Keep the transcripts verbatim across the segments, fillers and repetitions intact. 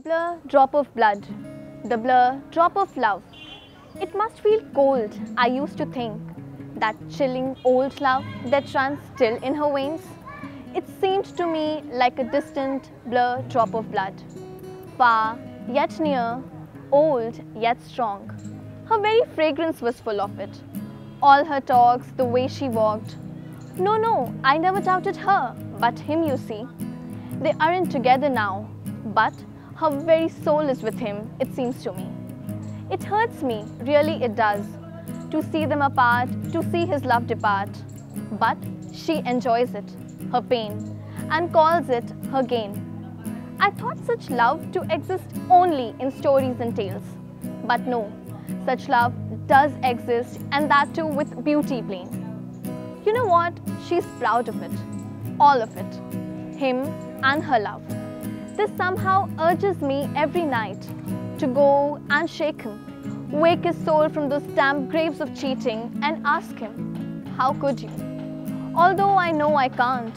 The blur drop of blood, the blur drop of love. It must feel cold, I used to think, that chilling old love that ran still in her veins. It seemed to me like a distant blur drop of blood, far yet near, old yet strong. Her very fragrance was full of it. All her talks, the way she walked. No, no, I never doubted her, but him, you see. They aren't together now, but her very soul is with him, it seems to me. It hurts me, really it does, to see them apart, to see his love depart. But she enjoys it, her pain, and calls it her gain. I thought such love to exist only in stories and tales. But no, such love does exist, and that too with beauty plain. You know what? She's proud of it, all of it, him and her love. This somehow urges me every night to go and shake him, wake his soul from those damp graves of cheating and ask him, how could you? Although I know I can't,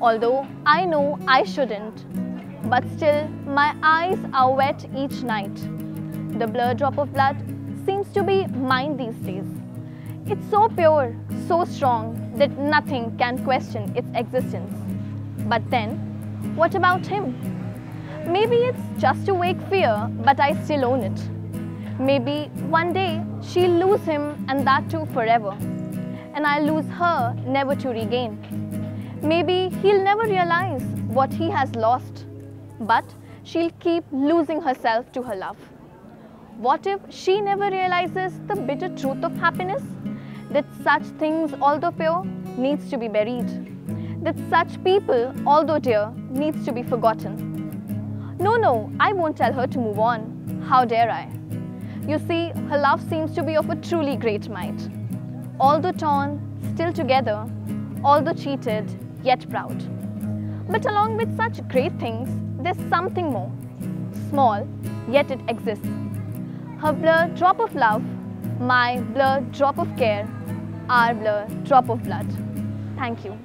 although I know I shouldn't, but still my eyes are wet each night. The blur drop of blood seems to be mine these days. It's so pure, so strong that nothing can question its existence. But then, what about him? Maybe it's just to wake fear, but I still own it. Maybe one day she'll lose him, and that too forever. And I'll lose her, never to regain. Maybe he'll never realize what he has lost, but she'll keep losing herself to her love. What if she never realizes the bitter truth of happiness? That such things, although pure, needs to be buried. That such people, although dear, needs to be forgotten. No, no, I won't tell her to move on. How dare I? You see, her love seems to be of a truly great might. Although torn, still together. Although cheated, yet proud. But along with such great things, there's something more. Small, yet it exists. Her blur drop of love, my blur drop of care, our blur drop of blood. Thank you.